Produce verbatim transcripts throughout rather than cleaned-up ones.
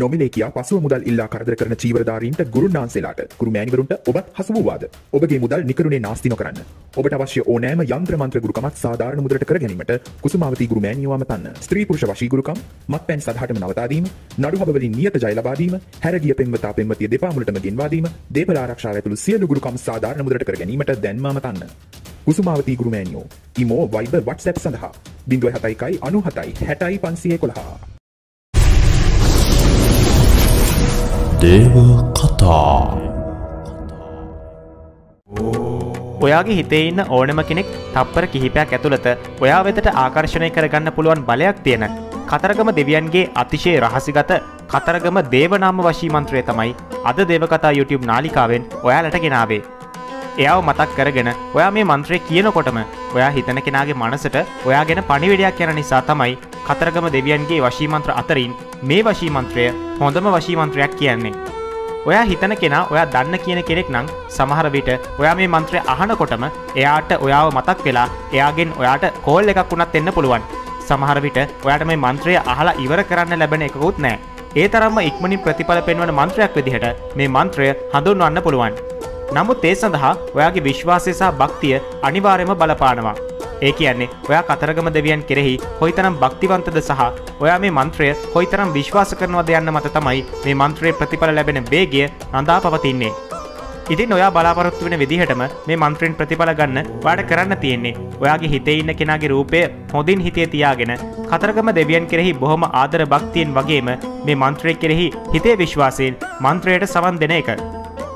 නොමිලේ පසුව මුදල් ඉල්ලා කරදර කරන චීවරධාරීන්ට ගුරුනාන්සේලාට ගුරු මෑණිවරුන්ට ඔබත් හසු වූවාද? ඔබගේ මුදල් නිකරුණේ නාස්ති නොකරන්න. ඔබට අවශ්‍ය ඕනෑම යන්ත්‍ර මන්ත්‍ර ගුරුකමක් සාධාරණ මුදලට කර ගැනීමට කුසුමාවතී ගුරු මෑණියෝම තන්න. ස්ත්‍රී පුරුෂ වශී ගුරුකම්, මත්පැන් සදාටම නවතා දීම, නඩුහබ වලින් නියත ජය ලබා දීම, හැරගිය පෙම්වතා පෙම්වතිය දෙපා මුලටම ගෙන්වා දීම, දේපල ආරක්ෂාව ඇතුළු සියලු ගුරුකම් සාධාරණ මුදලට කර ගැනීමට දැන් මාම තන්න. කුසුමාවතී ගුරු මෑණියෝ. ඉමෝ වයිබර් WhatsApp සඳහා ज़ीरो सात एक नौ सात शून्य पाँच एक एक एक දේවා කතා. ඔයාගේ හිතේ ඉන්න ඕනම කෙනෙක් තප්පර කිහිපයක් ඇතුළත ඔයා වෙතට ආකර්ෂණය කරගන්න පුළුවන් බලයක් තියෙන කතරගම දෙවියන්ගේ අතිශය රහසිගත කතරගම දේවනාම වශී මන්ත්‍රය තමයි අද දේවකතා YouTube නාලිකාවෙන් ඔයාලට ගෙනාවේ. එයාව මතක් කරගෙන ඔයා මේ මන්ත්‍රය කියනකොටම ඔයා හිතන කෙනාගේ මනසට ඔයා ගැන පණිවිඩයක් යන නිසා තමයි කතරගම දෙවියන්ගේ වශී මන්ත්‍ර අතරින් මේ වශී මන්ත්‍රය හොඳම වශී මන්ත්‍රයක් කියන්නේ. ඔයා හිතන කෙනා ඔයා දන්න කියන කෙනෙක් නම් සමහර විට ඔයා මේ මන්ත්‍රය අහනකොටම එයාට ඔයාව මතක් වෙලා එයාගෙන් ඔයාට කෝල් එකක් වුණත් එන්න පුළුවන්. සමහර විට ඔයාට මේ මන්ත්‍රය අහලා ඉවර කරන්න ලැබෙන එකකුත් නැහැ. ඒ තරම්ම ඉක්මනින් ප්‍රතිඵල පෙන්වන මන්ත්‍රයක් විදිහට මේ මන්ත්‍රය හඳුන්වන්න පුළුවන්. නමුත් ඒ සඳහා ඔයාගේ විශ්වාසය සහ භක්තිය අනිවාර්යයෙන්ම බලපානවා. ඒ කියන්නේ ඔයා කතරගම දෙවියන් කෙරෙහි කොයිතරම් භක්තිවන්තද සහ ඔයා මේ මන්ත්‍රය කොයිතරම් විශ්වාස කරනවද යන්න මත තමයි මේ මන්ත්‍රයේ ප්‍රතිඵල ලැබෙන වේගය රඳා පවතින්නේ. ඉතින් ඔයා බලාපොරොත්තු වෙන විදිහටම මේ මන්ත්‍රයෙන් ප්‍රතිඵල ගන්න ඔයාට කරන්න තියෙන්නේ ඔයාගේ හිතේ ඉන්න කෙනාගේ රූපය හොඳින් හිතේ තියාගෙන කතරගම දෙවියන් කෙරෙහි බොහොම ආදර භක්තියෙන් වගේම මේ මන්ත්‍රය කෙරෙහි හිතේ විශ්වාසයෙන් මන්ත්‍රයට සවන් දෙන එක.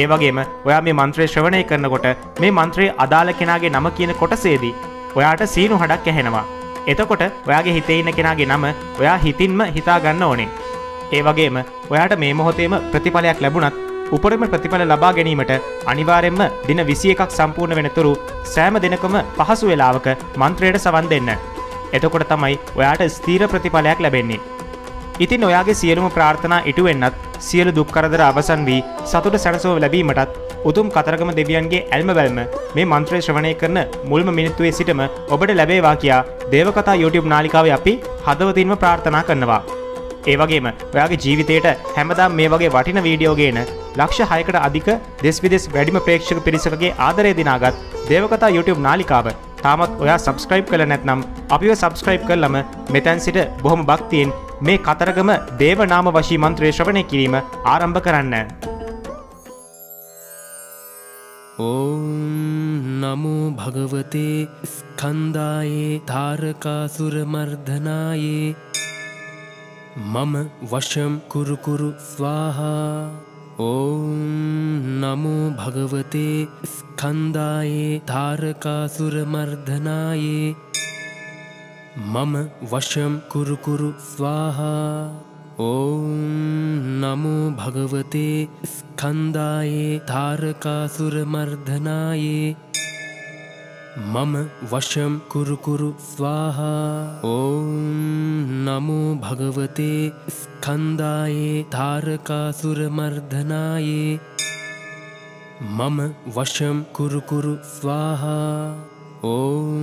ඒ වගේම ඔයා මේ මන්ත්‍රය ශ්‍රවණය කරනකොට මේ මන්ත්‍රයේ අදාළ කෙනාගේ නම කියන කොටසේදී ඔයාට සීනු හඩක් ඇහෙනවා. එතකොට ඔයාගේ හිතේ ඉන්න කෙනාගේ නම ඔයා හිතින්ම හිතා ගන්න ඕනේ. ඒ වගේම ඔයාට මේ මොහොතේම ප්‍රතිඵලයක් ලැබුණත් උපරිම ප්‍රතිඵල ලබා ගැනීමට අනිවාර්යයෙන්ම දින විසි එකක් සම්පූර්ණ වෙනතුරු සෑම දිනකම පහසු වේලාවක මන්ත්‍රයට සවන් දෙන්න. එතකොට තමයි ඔයාට ස්ථීර ප්‍රතිඵලයක් ලැබෙන්නේ. ඉතින් ඔයාගේ සියලුම ප්‍රාර්ථනා ඉටු වෙන්නත් සියලු දුක් කරදර අවසන් වී සතුට සැනසීම ලැබීමටත් උතුම් කතරගම දෙවියන්ගේ ඇල්ම බැල්ම මේ මන්ත්‍රය ශ්‍රවණය කරන මුල්ම මිනිත්තුවේ සිටම ඔබට ලැබේවා කියා දේවකතා YouTube නාලිකාවේ අපි හදවතින්ම ප්‍රාර්ථනා කරනවා. ඒ වගේම ඔයාගේ ජීවිතේට හැමදාම මේ වගේ වටිනා වීඩියෝ ගේන ලක්ෂ හයකට අධික දෙස් විදෙස් වැඩිම ප්‍රේක්ෂක පිරිසකගේ ආදරය දිනාගත් දේවකතා YouTube නාලිකාව තාමත් ඔයා subscribe කළා නැත්නම් අපිව subscribe කරලම මෙතෙන් සිට බොහොම භක්තියෙන් මේ කතරගම දේවනාම වශී මන්ත්‍රය ශ්‍රවණය කිරීම ආරම්භ කරන්න. ॐ नमो भगवते स्कन्दाये तारकासुरमर्दनाये मम वशं कुरु कुरु स्वाहा. ॐ नमो भगवते स्कन्दाये तारकासुरमर्दनाये मम वशं कुरु कुरु स्वाहा. ॐ नमो भगवते स्कन्दाये तारकासुरमर्दनाये मम वशं कुरु कुरु स्वाहा. ॐ नमो भगवते स्कन्दाये तारकासुरमर्दनाये मम वशं कुरु कुरु स्वाहा. ॐ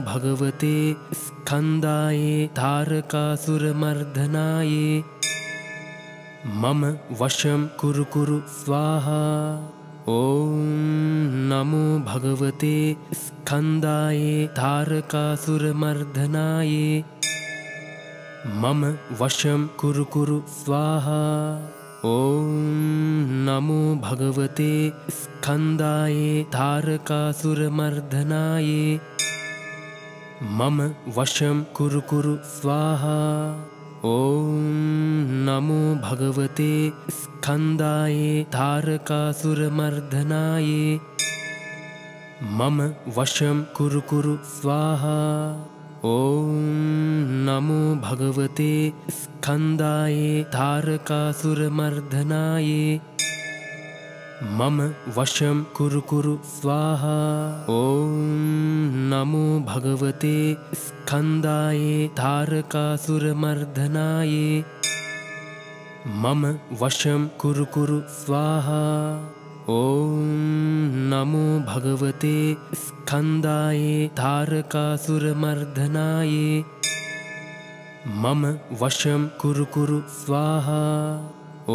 नमो भगवते स्कन्दाये तारकासुरमर्दनाये मम वशं कुरु कुरु स्वाहा. ॐ नमो भगवते स्कन्दाये तारकासुरमर्दनाये मम वशं कुरु कुरु स्वाहा. ॐ नमो भगवते स्कन्दाये तारकासुरमर्दनाये मम वशं कुरु कुरु स्वाहा. ॐ नमो भगवते स्कन्दाये तारकासुरमर्दनाये मम वशं कुरु कुरु स्वाहा. ॐ नमो भगवते स्कन्दाये तारकासुरमर्दनाये मम वशं कुरु कुरु स्वाहा. ॐ नमो भगवते स्कन्दाये तारकासुरमर्दनाये मम वशं कुरु कुरु स्वाहा. ॐ नमो भगवते स्कन्दाये तारकासुरमर्दनाये मम वशं कुरु कुरु स्वाहा।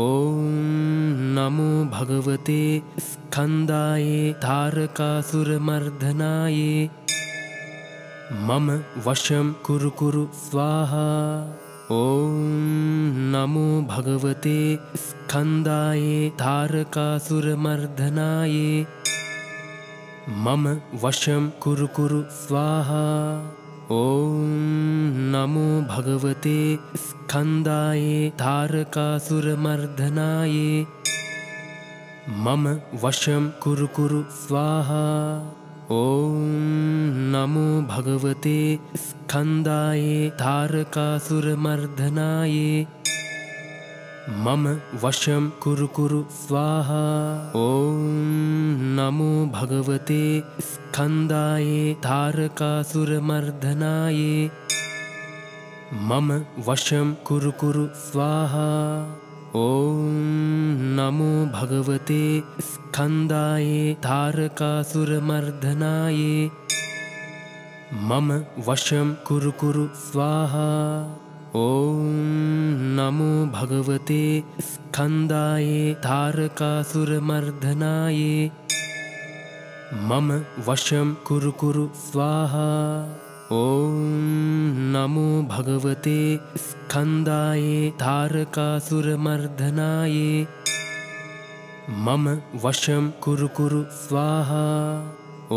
ओम नमो भगवते स्कंदाय तारकासुरमर्दनाय मम वशं कुरु कुरु स्वाहा। ओम नमो भगवते स्कंदाय तारकासुरमर्दनाय मम वशं कुरु कुरु स्वाहा। ओम नमो भगवते स्कंदाय तारकासुरमर्दनाय मम वशं कुरु कुरु स्वाहा। ओम नमो भगवते स्कंदाय तारकासुरमर्दनाय मम वशं कुरु कुरु स्वाहा। ओम नमो भगवते स्कंदाय तारकासुरमर्दनाय मम वशं कुरु कुरु स्वाहा। ओम नमो भगवते स्कंदाय तारकासुरमर्दनाय मम वशं कुरु कुरु स्वाहा। ओम नमो भगवते स्कंदाय तारकासुरमर्दनाय मम वशं कुरु कुरु स्वाहा।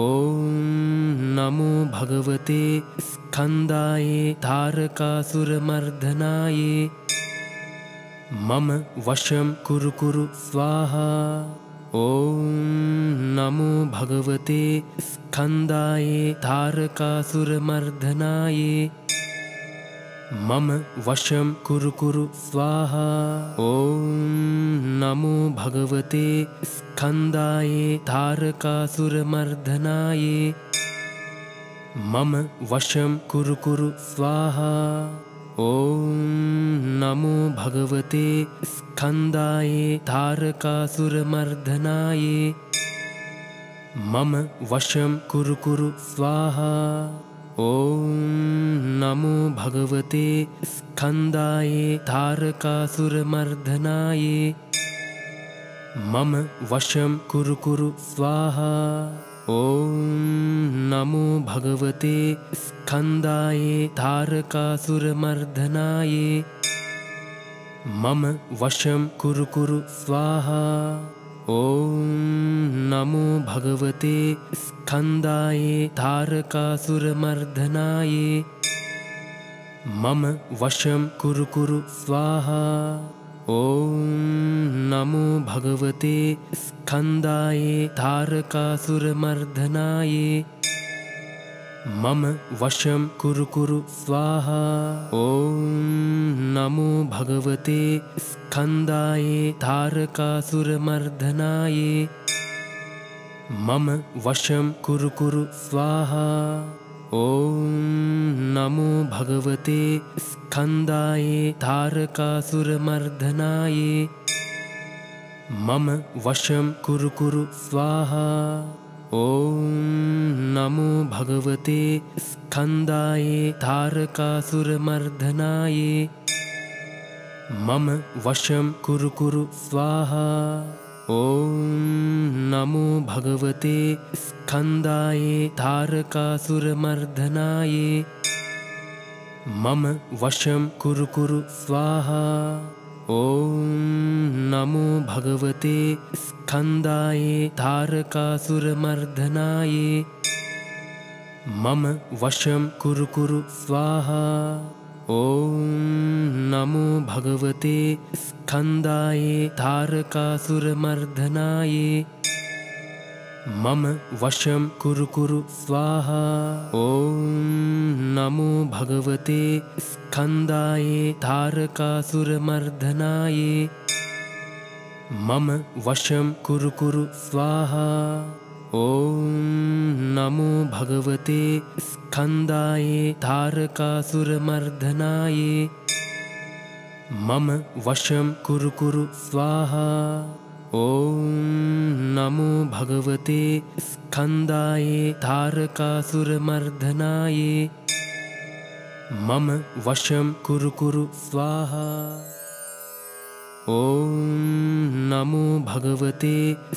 ओम नमो भगवते स्कंदाय तारकासुरमर्दनाय मम वशं कुरु कुरु स्वाहा। ओम नमो भगवते स्कंदाय तारकासुरमर्दनाय मम वशं कुरु कुरु स्वाहा। ओम नमो भगवते स्कंदाय तारकासुरमर्दनाय मम वशं कुरु कुरु स्वाहा। ओम नमो भगवते स्कंदाय तारकासुरमर्दनाय मम वशं कुरु कुरु स्वाहा। ओम नमो भगवते स्कंदाय तारकासुरमर्दनाय मम वशं कुरु कुरु स्वाहा। ओम नमो भगवते स्कंदाय तारकासुरमर्दनाय मम वशं कुरु कुरु स्वाहा। ओम नमो भगवते स्कंदाय तारकासुरमर्दनाय मम वशं कुरु कुरु स्वाहा। ओम नमो भगवते स्कंदाय तारकासुरमर्दनाय मम वशं कुरु कुरु स्वाहा। ओम नमो भगवते स्कंदाय तारकासुरमर्दनाय मम वशं कुरु कुरु स्वाहा। ओम नमो भगवते स्कंदाय तारकासुरमर्दनाय मम वशं कुरु कुरु स्वाहा। ओम नमो भगवते स्कंदाय तारकासुरमर्दनाय मम वशं कुरु कुरु स्वाहा। ओम नमो भगवते स्कंदाय तारकासुरमर्दनाय मम वशं कुरु कुरु स्वाहा। ओम नमो भगवते स्कंदाय तारकासुरमर्दनाय मम वशं कुरु कुरु स्वाहा। ओम नमो भगवते स्कंदाय तारकासुरमर्दनाय मम वशं कुरु कुरु स्वाहा। ओम नमो भगवते स्कंदाय तारकासुरमर्दनाय मम वशं कुरु कुरु स्वाहा। ओम नमो भगवते स्कंदाय तारकासुरमर्दनाय मम वशं कुरु कुरु स्वाहा। ओम नमो भगवते स्कंदाय तारकासुरमर्दनाय मम वशं कुरु कुरु स्वाहा। ओम नमो भगवते स्कंदाय तारकासुरमर्दनाय मम वशं कुरु कुरु स्वाहा। ओम नमो भगवते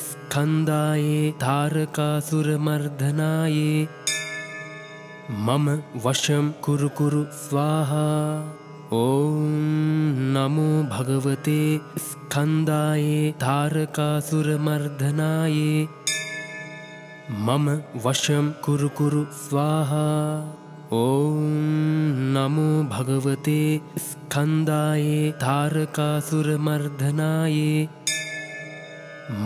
स्कंदाये तारकासुरमर्दनाये मम वशं कुरु कुरु स्वाहा। ओम नमो भगवते स्कंदाये तारकासुरमर्दनाये मम वशं कुरु कुरु स्वाहा। ओम नमो भगवते स्कंदाये तारकासुरमर्दनाये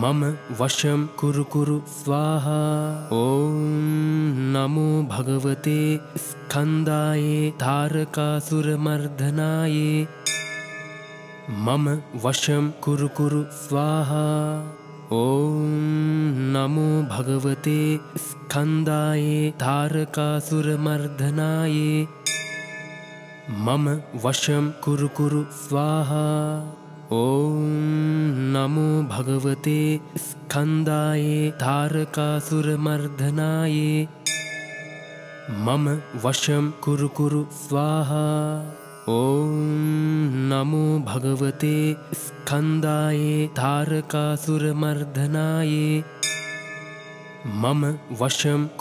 मम वशं कुरु कुरु स्वाहा। ओम नमो भगवते स्कंदाये तारकासुरमर्दनाये मम वशं कुरु कुरु स्वाहा। ओम नमो भगवते स्कंदाये तारकासुरमर्दनाये मम वशं कुरु कुरु स्वाहा। ओम नमो भगवते स्कंदाये तारकासुरमर्दनाये मम वशं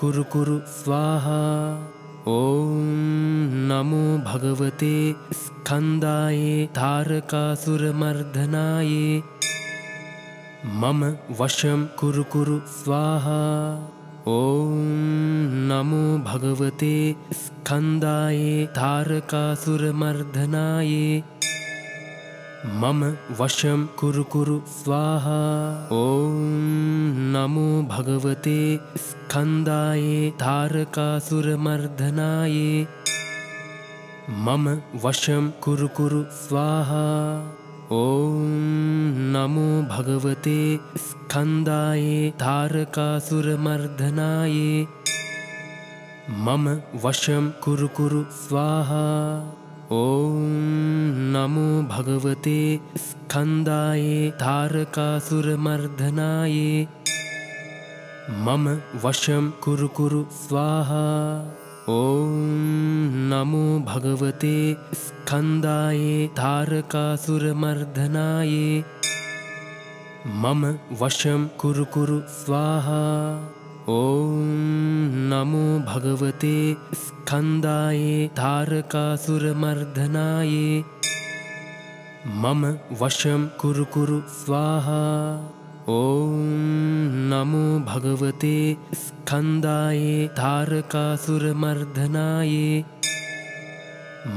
कुरु कुरु स्वाहा। ओम नमो भगवते स्कंदाये तारकासुरमर्दनाये मम वशं कुरु कुरु स्वाहा। ओम नमो भगवते स्कंदाये तारकासुरमर्दनाये मम वशं कुरु कुरु स्वाहा। ओम नमो भगवते स्कंदाये तारकासुरमर्दनाये मम वशं कुरु कुरु स्वाहा। ओम नमो भगवते स्कंदाये तारकासुरमर्दनाये मम वशं कुरु कुरु स्वाहा। ओम नमो भगवते स्कंदाये तारकासुरमर्दनाये मम वशं कुरु कुरु स्वाहा। ओम नमो भगवते स्कंदाये तारकासुरमर्दनाये मम वशं कुरु कुरु स्वाहा। ओम नमो भगवते स्कंदाये तारकासुरमर्दनाये मम वशं कुरु कुरु स्वाहा। ओम नमो भगवते स्कंदाये तारकासुरमर्दनाये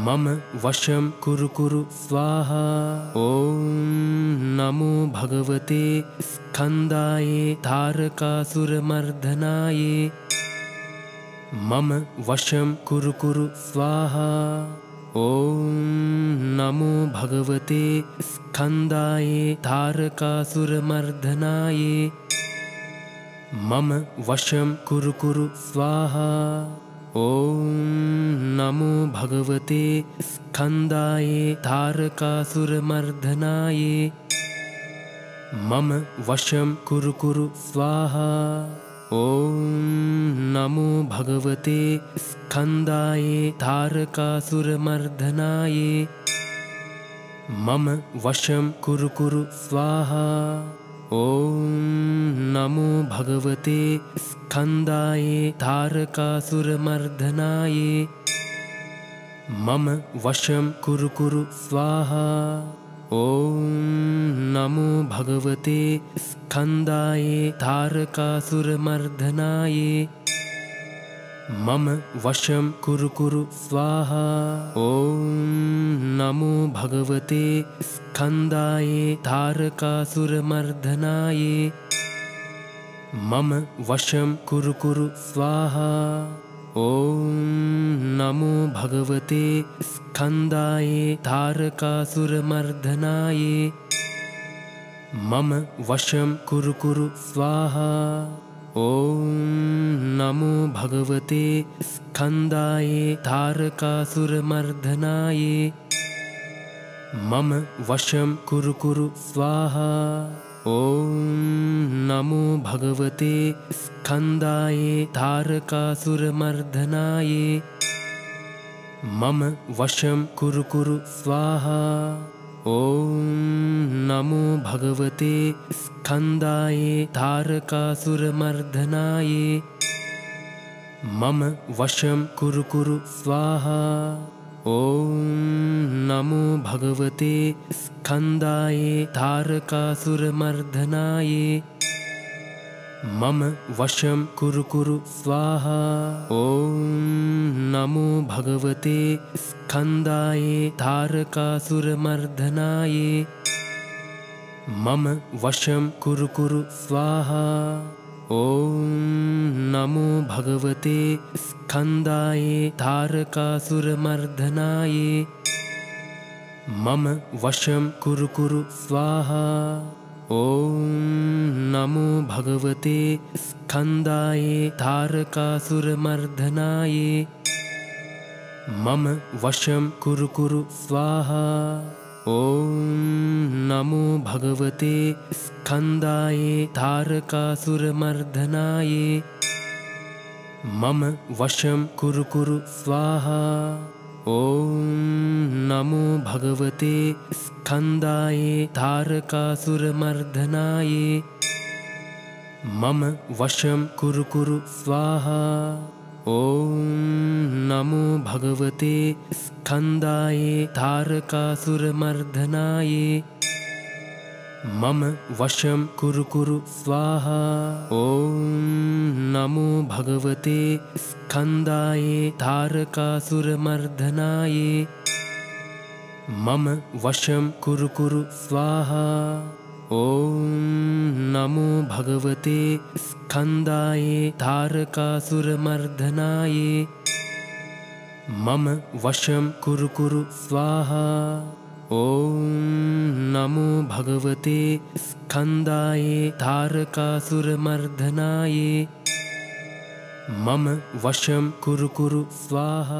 मम वशं कुरु कुरु स्वाहा। ओम नमो भगवते स्कंदाये तारकासुरमर्दनाये मम वशं कुरु कुरु स्वाहा। ओम नमो भगवते स्कंदाये तारकासुरमर्दनाये मम वशं कुरु कुरु स्वाहा। ओम नमो भगवते स्कंदाये तारकासुरमर्दनाये मम वशं कुरु कुरु स्वाहा। ओम नमो भगवते स्कंदाये तारकासुरमर्दनाये मम वशं कुरु कुरु स्वाहा। ओम नमो भगवते स्कंदाये तारकासुरमर्दनाये मम वशं कुरु कुरु स्वाहा। ओम नमो भगवते स्कंदाये तारकासुरमर्दनाये मम वशं कुरु कुरु स्वाहा। ओम नमो भगवते स्कंदाये तारकासुरमर्दनाये मम वशं कुरु कुरु स्वाहा। ओम नमो भगवते स्कंदाये तारकासुरमर्दनाये मम वशं कुरु कुरु स्वाहा। ओम नमो भगवते स्कंदाये तारकासुरमर्दनाये मम वशं कुरु कुरु स्वाहा। ओम नमो भगवते स्कंदाये तारकासुरमर्दनाये मम वशं कुरु कुरु स्वाहा। ओम नमो भगवते स्कंदाये तारकासुरमर्दनाये मम वशं कुरु कुरु स्वाहा। ओम नमो भगवते स्कंदाये तारकासुरमर्दनाये मम वशं कुरु कुरु स्वाहा। ओम नमो भगवते स्कंदाये तारकासुरमर्दनाये मम वशं कुरु कुरु स्वाहा। ओम नमो भगवते स्कंदाये तारकासुरमर्दनाये मम वशं कुरु कुरु स्वाहा। ओम नमो भगवते स्कंदाये तारकासुरमर्दनाये मम वशं कुरु कुरु स्वाहा। ओम नमो भगवते स्कंदाये तारकासुरमर्दनाये मम वशं कुरु कुरु स्वाहा। ओम नमो भगवते स्कंदाये तारकासुरमर्दनाये मम वशं कुरु कुरु स्वाहा। ओम नमो भगवते स्कंदाये तारकासुरमर्दनाये मम वशं कुरु कुरु स्वाहा। ओम नमो भगवते स्कंदाये तारकासुरमर्दनाये मम वशं कुरु कुरु स्वाहा। ओम नमो भगवते स्कंदाये तारकासुरमर्दनाये मम वशं कुरु कुरु स्वाहा। ओम नमो भगवते स्कंदाये तारकासुरमर्दनाये मम वशं कुरु कुरु स्वाहा। ओम नमो भगवते स्कंदाये तारकासुरमर्दनाये मम वशं कुरु कुरु स्वाहा।